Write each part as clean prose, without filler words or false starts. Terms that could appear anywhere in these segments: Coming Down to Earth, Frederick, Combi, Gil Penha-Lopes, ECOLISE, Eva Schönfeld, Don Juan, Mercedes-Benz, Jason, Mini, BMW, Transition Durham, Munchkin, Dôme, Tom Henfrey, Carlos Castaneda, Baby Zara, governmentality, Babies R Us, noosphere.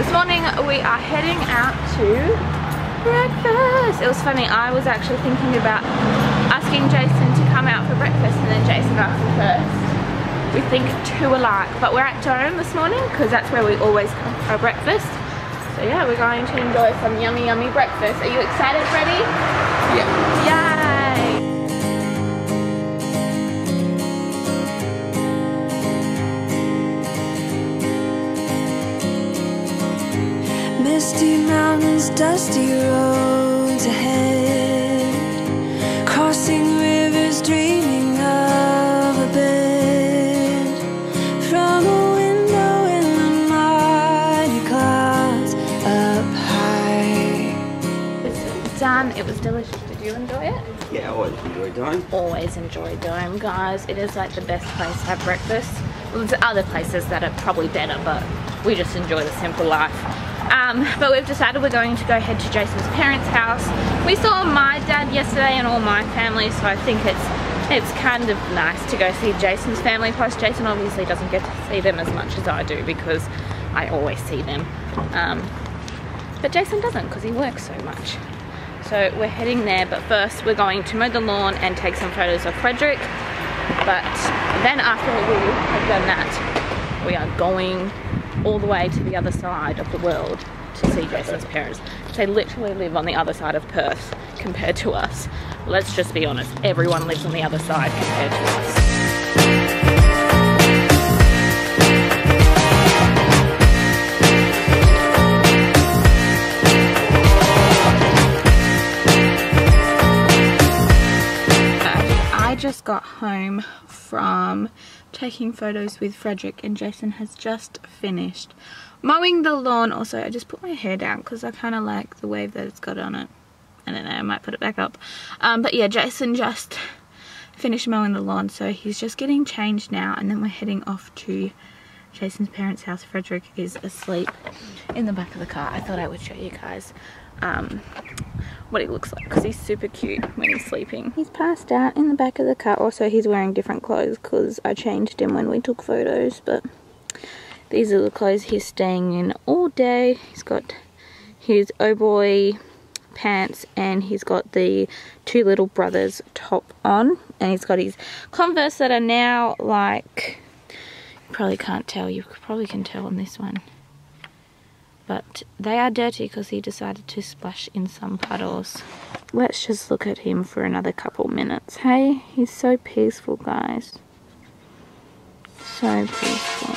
This morning we are heading out to breakfast. It was funny, I was actually thinking about asking Jason to come out for breakfast and then Jason asked me first. We think two alike, but we're at Dôme this morning because that's where we always come for breakfast. So yeah, we're going to enjoy some yummy, yummy breakfast. Are you excited, Freddie? Yeah. Yay! Misty mountains, dusty roads ahead, crossing rivers, dreaming of a bed. From a window in the mighty clouds up high. It's done. It was delicious. Did you enjoy it? Yeah, I always enjoy Dôme. Always enjoy Dôme, guys. It is like the best place to have breakfast. Well, there's other places that are probably better, but we just enjoy the simple life. But we've decided we're going to go head to Jason's parents' house. We saw my dad yesterday and all my family, so I think it's kind of nice to go see Jason's family. Plus Jason obviously doesn't get to see them as much as I do because I always see them. But Jason doesn't because he works so much. So we're heading there, but first we're going to mow the lawn and take some photos of Frederick. But then after we have done that, we are going all the way to the other side of the world to see Jason's parents. They literally live on the other side of Perth compared to us. Let's just be honest, everyone lives on the other side compared to us. I just got home from taking photos with Frederick and Jason has just finished mowing the lawn. Also, I just put my hair down because I kind of like the wave that it's got on it. I don't know, I might put it back up. But yeah, Jason just finished mowing the lawn, so he's just getting changed now and then we're heading off to Jason's parents' house. Frederick is asleep in the back of the car. I thought I would show you guys what he looks like because he's super cute when he's sleeping. He's passed out in the back of the car. Also, he's wearing different clothes because I changed him when we took photos, but these are the clothes he's staying in all day. He's got his oh boy pants and he's got the two little brothers top on and he's got his Converse that are now like, you probably can't tell, you probably can tell on this one, but they are dirty because he decided to splash in some puddles. Let's just look at him for another couple minutes, hey? He's so peaceful, guys. So peaceful.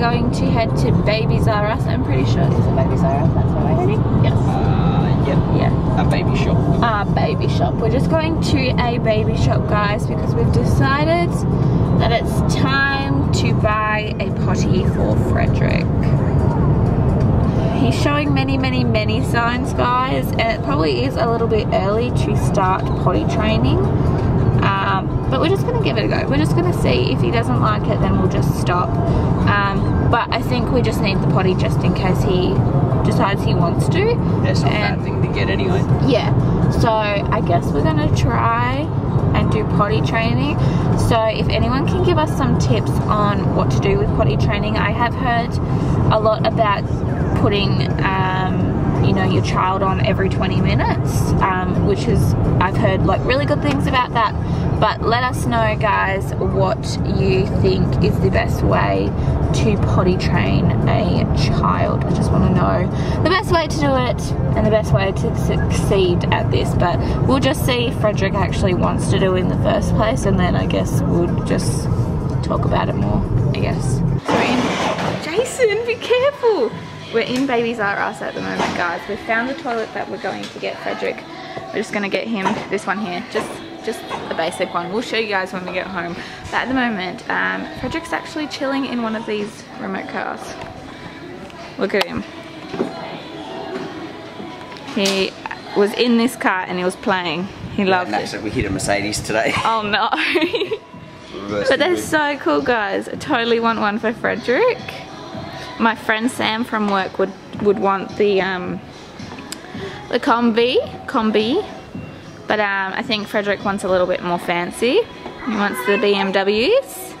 Going to head to Baby Zara Us. I'm pretty sure it's a Baby Zara Us. That's where we're heading. Yes. Yeah. A baby shop. A baby shop. We're just going to a baby shop, guys, because we've decided that it's time to buy a potty for Frederick. He's showing many, many, many signs, guys. It probably is a little bit early to start potty training. But we're just going to give it a go. We're just going to see. If he doesn't like it, then we'll just stop. But I think we just need the potty just in case he decides he wants to. That's not a bad thing to get anyway. Yeah. So I guess we're going to try and do potty training. So if anyone can give us some tips on what to do with potty training. I have heard a lot about putting you know, your child on every 20 minutes, which is, I've heard like really good things about that. But let us know, guys, what you think is the best way to potty train a child. I just want to know the best way to do it and the best way to succeed at this, but we'll just see if Frederick actually wants to do it in the first place, and then I guess we'll just talk about it more, I guess. Jason, be careful! We're in Babies R Us at the moment, guys. We've found the toilet that we're going to get Frederick. We're just going to get him this one here, just the basic one. We'll show you guys when we get home. But at the moment, Frederick's actually chilling in one of these remote cars. Look at him. He was in this car and he was playing. He loved it. So we hit a Mercedes today. Oh no. But they're so cool, guys. I totally want one for Frederick. My friend Sam from work would want the Combi. But I think Frederick wants a little bit more fancy. He wants the BMWs.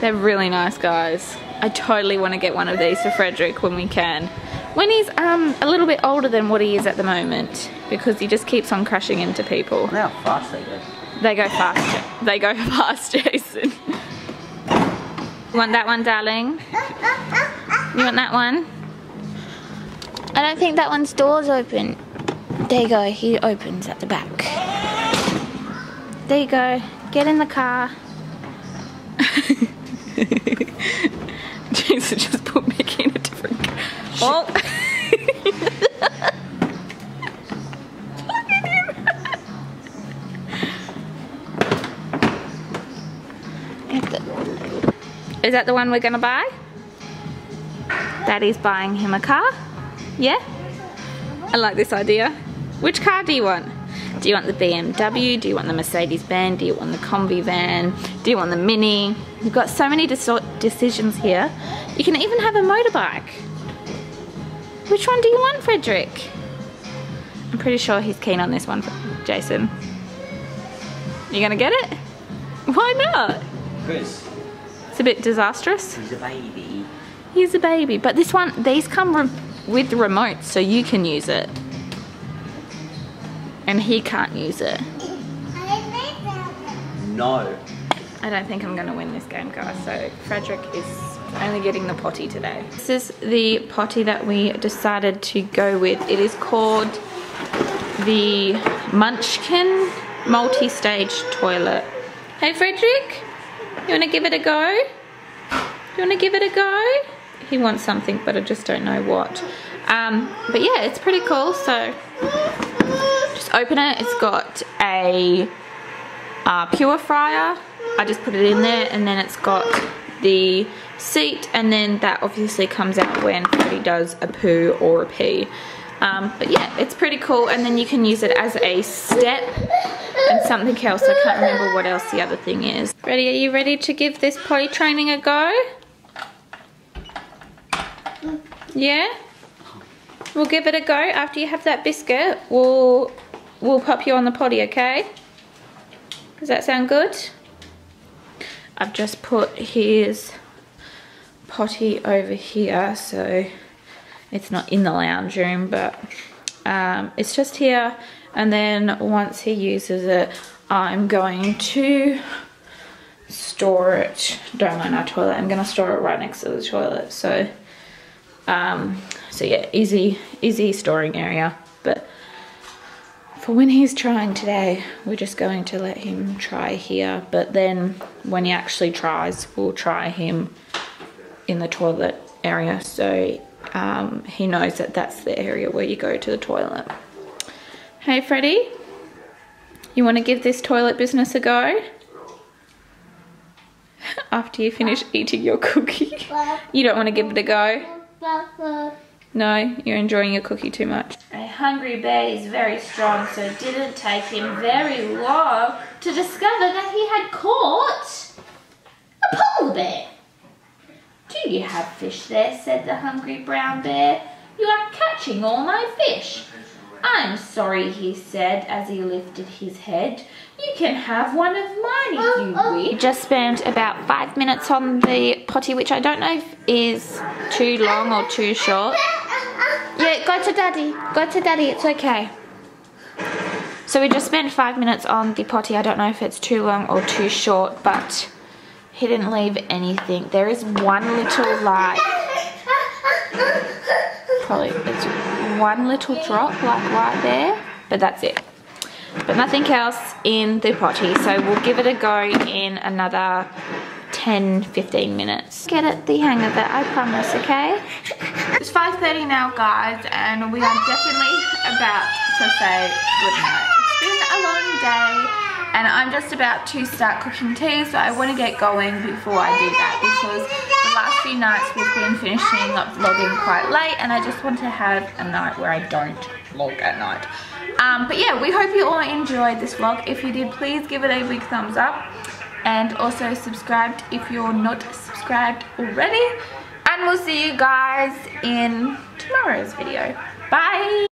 They're really nice, guys. I totally want to get one of these for Frederick when we can. When he's a little bit older than what he is at the moment, because he just keeps on crashing into people. Look how fast they go. They go fast. They go fast, Jason. You want that one, darling? You want that one? I don't think that one's door's open. There you go, he opens at the back. There you go, get in the car. Jason just put Mickey in a different car. Oh! Look at him! Is that the one we're gonna buy? Daddy's buying him a car? Yeah? I like this idea. Which car do you want? Do you want the BMW? Do you want the Mercedes-Benz? Do you want the Combi van? Do you want the Mini? You've got so many decisions here. You can even have a motorbike. Which one do you want, Frederick? I'm pretty sure he's keen on this one, Jason. You gonna get it? Why not? Chris. It's a bit disastrous. He's a baby. He's a baby, but this one, these come with remotes, so you can use it. And he can't use it. No. I don't think I'm gonna win this game, guys, so Frederick is only getting the potty today. This is the potty that we decided to go with. It is called the Munchkin multi-stage toilet. Hey Frederick, you wanna give it a go? You wanna give it a go? He wants something, but I just don't know what. But yeah, it's pretty cool. So just open it. It's got a purifier. I just put it in there, and then it's got the seat, and then that obviously comes out when Freddy does a poo or a pee. But yeah, it's pretty cool, and then you can use it as a step and something else. I can't remember what else the other thing is. Freddy, are you ready to give this potty training a go? Yeah? We'll give it a go. After you have that biscuit, we'll pop you on the potty, okay? Does that sound good? I've just put his potty over here, so it's not in the lounge room, but it's just here. And then once he uses it, I'm going to store it. Don't mind our toilet. I'm going to store it right next to the toilet, so... so yeah, easy storing area, but for when he's trying today, we're just going to let him try here, but then when he actually tries, we'll try him in the toilet area, so he knows that that's the area where you go to the toilet. Hey Freddy, you want to give this toilet business a go? After you finish eating your cookie. You don't want to give it a go? No, you're enjoying your cookie too much. A hungry bear is very strong, so it didn't take him very long to discover that he had caught a polar bear. Do you have fish there, said the hungry brown bear. You are catching all my fish. I'm sorry, he said as he lifted his head. You can have one of mine if you wish. We just spent about 5 minutes on the potty, which I don't know if is too long or too short. Yeah, go to Daddy. Go to Daddy, it's okay. So we just spent 5 minutes on the potty. I don't know if it's too long or too short, but he didn't leave anything. There is one little light. probably, it's one little drop like right there, but that's it. But nothing else in the potty, so we'll give it a go in another 10-15 minutes. Get it the hang of it, I promise, okay? It's 5:30 now, guys, and we are definitely about to say goodnight. It's been a long day, and I'm just about to start cooking tea, so I want to get going before I do that, because the last few nights we've been finishing up vlogging quite late, and I just want to have a night where I don't vlog at night. But yeah, we hope you all enjoyed this vlog. If you did, please give it a big thumbs up, and also subscribed if you're not subscribed already, and we'll see you guys in tomorrow's video. Bye.